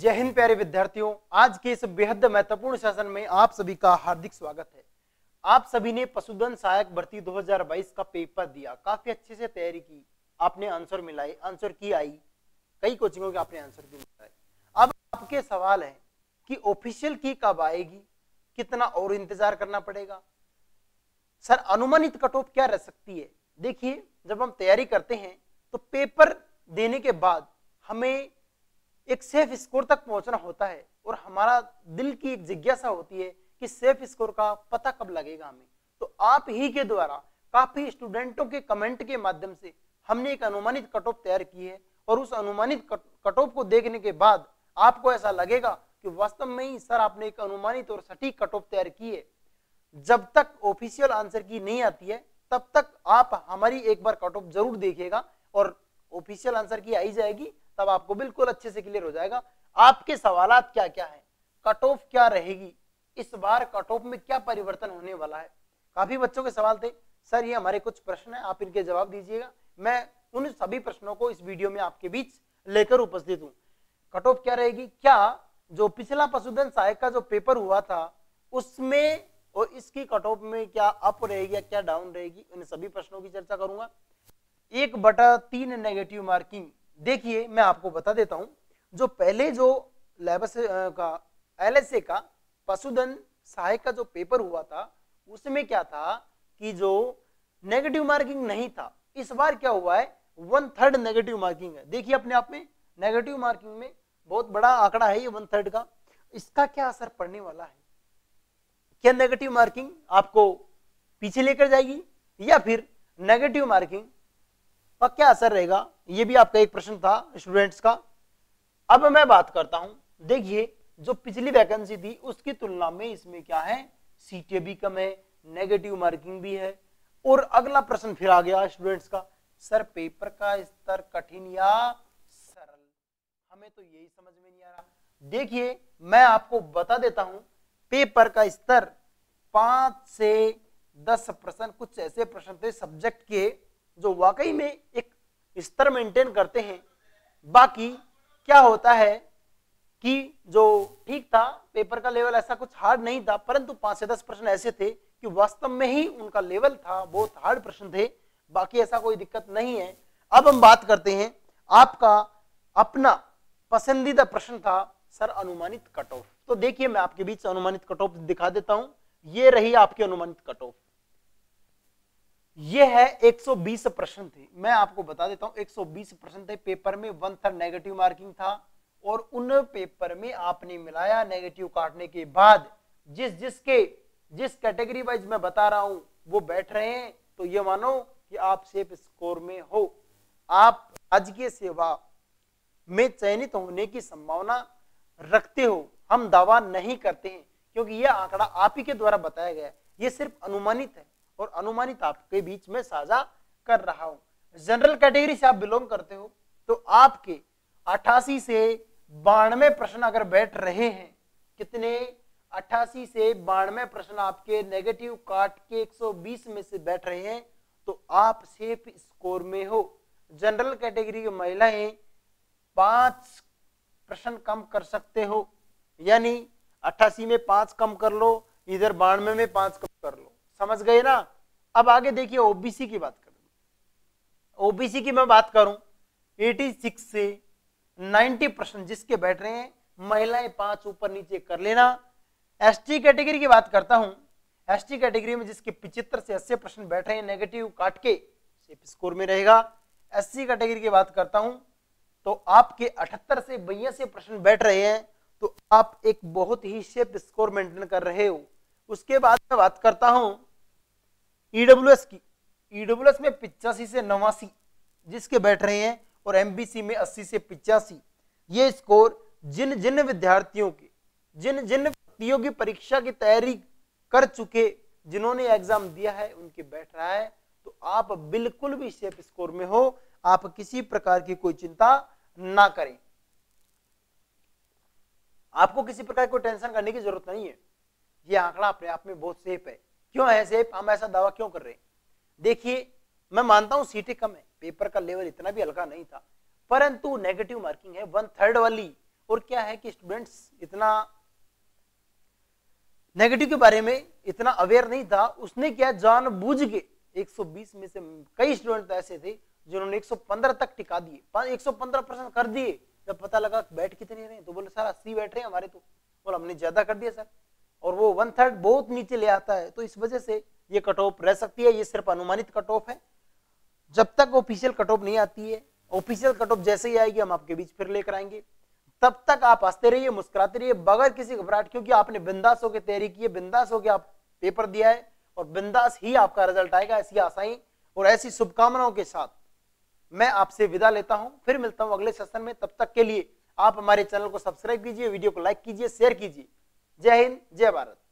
जय हिंद प्यारे विद्यार्थियों, आज के इस बेहद महत्वपूर्ण सेशन में आप सभी का हार्दिक स्वागत है। आप सभी ने पशुधन सहायक भर्ती 2022 का पेपर दिया, काफी अच्छे से तैयारी की, आपने आंसर मिलाए, आंसर की आई, कई कोचिंगों के आपने आंसर भी मिलाए। अब आपके सवाल है कि ऑफिशियल की कब आएगी, कितना और इंतजार करना पड़ेगा, सर अनुमानित कट ऑफ क्या रह सकती है। देखिए, जब हम तैयारी करते हैं तो पेपर देने के बाद हमें एक सेफ स्कोर तक पहुंचना होता है और हमारा दिल की एक जिज्ञासा होती है कि सेफ स्कोर का पता कब लगेगा हमें। तो आप ही के द्वारा काफी स्टूडेंटों के कमेंट के माध्यम से हमने एक अनुमानित कट ऑफ तैयार की है और उस अनुमानित कट ऑफ को देखने के बाद आपको ऐसा लगेगा कि वास्तव में ही सर आपने एक अनुमानित और सटीक कट ऑफ तैयार की है। जब तक ऑफिशियल आंसर की नहीं आती है तब तक आप हमारी एक बार कट ऑफ जरूर देखिएगा और ऑफिशियल आंसर की आई जाएगी, तब आपको बिल्कुल अच्छे से क्लियर हो जाएगा। आपके सवालात क्या क्या हैं, कट ऑफ क्या रहेगी, इस बार कट ऑफ में क्या परिवर्तन होने वाला है। काफी बच्चों के सवाल थे, सर ये हमारे कुछ प्रश्न हैं, आप इनके जवाब दीजिएगा। मैं उन सभी प्रश्नों को इस वीडियो में आपके बीच लेकर उपस्थित हूँ। कट ऑफ क्या रहेगी, क्या जो पिछला पशुधन सहायक का जो पेपर हुआ था उसमें और इसकी कट ऑफ में क्या अप रहेगी या क्या डाउन रहेगी, इन सभी प्रश्नों की चर्चा करूंगा। 1/3 नेगेटिव मार्किंग, देखिए मैं आपको बता देता हूं, जो पहले जो एलएसए का पशुधन सहायक का जो पेपर हुआ था उसमें क्या था कि जो नेगेटिव मार्किंग नहीं था, इस बार क्या हुआ है 1/3 नेगेटिव मार्किंग है। देखिए अपने आप में नेगेटिव मार्किंग में बहुत बड़ा आंकड़ा है ये 1/3 का, इसका क्या असर पड़ने वाला है। क्या नेगेटिव मार्किंग आपको पीछे लेकर जाएगी या फिर नेगेटिव मार्किंग पर क्या असर रहेगा, ये भी आपका एक प्रश्न था स्टूडेंट्स का। अब मैं बात करता हूं, देखिए जो पिछली वैकेंसी थी उसकी तुलना में इसमें क्या है, सीटें भी कम है, नेगेटिव मार्किंग भी है। और अगला प्रश्न फिर आ गया स्टूडेंट्स का, सर पेपर का स्तर कठिन या सरल, हमें तो यही समझ में नहीं आ रहा। देखिए मैं आपको बता देता हूं, पेपर का स्तर 5 से 10 प्रश्न, कुछ ऐसे प्रश्न थे सब्जेक्ट के जो वाकई में एक स्तर मेंटेन करते हैं। बाकी क्या होता है कि जो ठीक था पेपर का लेवल ऐसा कुछ हार्ड नहीं था, परंतु 5 से 10 प्रश्न ऐसे थे कि वास्तव में ही उनका लेवल था, बहुत हार्ड प्रश्न थे, बाकी ऐसा कोई दिक्कत नहीं है। अब हम बात करते हैं, आपका अपना पसंदीदा प्रश्न था सर अनुमानित कट ऑफ। तो देखिए मैं आपके बीच अनुमानित कट ऑफ दिखा देता हूं, ये रही आपकी अनुमानित कट ऑफ। ये है 120 प्रश्न थे, मैं आपको बता देता हूं 120 प्रश्न थे, पेपर में 1/3 नेगेटिव मार्किंग था और उन पेपर में आपने मिलाया नेगेटिव काटने के बाद जिस कैटेगरी वाइज मैं बता रहा हूं वो बैठ रहे हैं, तो ये मानो कि आप सेफ स्कोर में हो, आप राजकीय सेवा में चयनित होने की संभावना रखते हो। हम दावा नहीं करते हैं क्योंकि यह आंकड़ा आप ही के द्वारा बताया गया है, ये सिर्फ अनुमानित है और अनुमानित आपके बीच में साझा कर रहा हूं। जनरल कैटेगरी से आप बिलोंग करते हो तो आपके 88 से 92 प्रश्न अगर बैठ रहे हैं, कितने 88 से 92 प्रश्न आपके नेगेटिव काट के 120 में से बैठ रहे हैं, तो आप सेफ स्कोर में हो। जनरल कैटेगरी की महिलाएं 5 प्रश्न कम कर सकते हो, यानी 88 में 5 कम कर लो, इधर 92 में 5 कम कर लो, समझ गए ना। अब आगे देखिए ओबीसी की बात करूं, ओबीसी की मैं बात करूं 86 से 90 प्रश्न जिसके बैठ रहे हैं, महिलाएं 5 ऊपर नीचे कर लेना। एसटी कैटेगरी की बात करता हूं, एसटी कैटेगरी में जिसके 75 से 80 प्रश्न बैठ रहे हैं, नेगेटिव काट के सेफ स्कोर में रहेगा। एससी कैटेगरी की बात करता हूं तो आपके 78 से 82 प्रश्न बैठ रहे हैं, तो आप एक बहुत ही सेफ स्कोर मेंटेन कर रहे हो। उसके बाद मैं बात करता हूं ईडब्ल्यूएस की, ईडब्ल्यूएस में 85 से 89 जिसके बैठ रहे हैं और एमबीसी में 80 से 85। ये स्कोर जिन विद्यार्थियों के जिन व्यक्तियों की परीक्षा की तैयारी कर चुके, जिन्होंने एग्जाम दिया है, उनके बैठ रहा है, तो आप बिल्कुल भी सेफ स्कोर में हो, आप किसी प्रकार की कोई चिंता ना करें, आपको किसी प्रकार की कोई टेंशन करने की जरूरत नहीं है। ये आंकड़ा अपने आप में बहुत सेफ है। क्यों है सेफ, हम ऐसा दावा क्यों कर रहे हैं? देखिए मैं मानता हूं सीटें कम है, पेपर का लेवल इतना भी हल्का नहीं था, परंतु नेगेटिव मार्किंग है 1/3 वाली, और क्या है कि स्टूडेंट्स इतना नेगेटिव के बारे में इतना अवेयर नहीं था, उसने क्या जानबूझ के 120 में से कई स्टूडेंट ऐसे थे जिन्होंने 115 तक टिका दिए, 115% कर दिए। जब पता लगा बैठ कितने रहे तो बोले सर 80 बैठ रहे हैं हमारे, तो बोला हमने ज्यादा कर दिया सर, और वो 1/3 बहुत नीचे ले आता है। तो इस वजह से ये कट ऑफ रह सकती है, ये सिर्फ अनुमानित कट ऑफ है, जब तक ऑफिशियल कट ऑफ नहीं आती है। ऑफिशियल कट ऑफ जैसे ही आएगी हम आपके बीच फिर लेकर आएंगे, तब तक आप हंसते रहिए, मुस्कुराते रहिए बगैर किसी घबराहट, क्योंकि आपने बिंदास होकर तैयारी की है, बिंदास होकर आप पेपर दिया है और बिंदास ही आपका रिजल्ट आएगा। ऐसी आशाएं और ऐसी शुभकामनाओं के साथ मैं आपसे विदा लेता हूं, फिर मिलता हूं अगले सेशन में। तब तक के लिए आप हमारे चैनल को सब्सक्राइब कीजिए, वीडियो को लाइक कीजिए, शेयर कीजिए। जय हिंद, जय भारत।